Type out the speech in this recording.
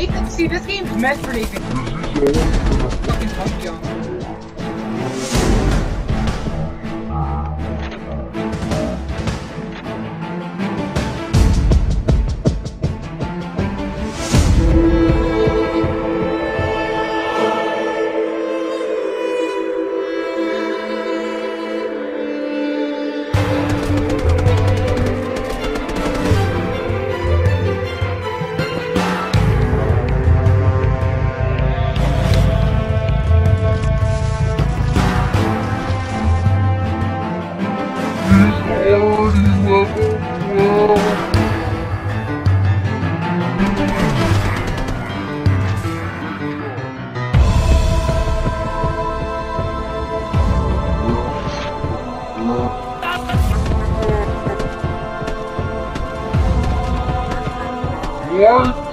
Nathan, see, this game's meant for Nathan. Fucking punk jump. Yeah.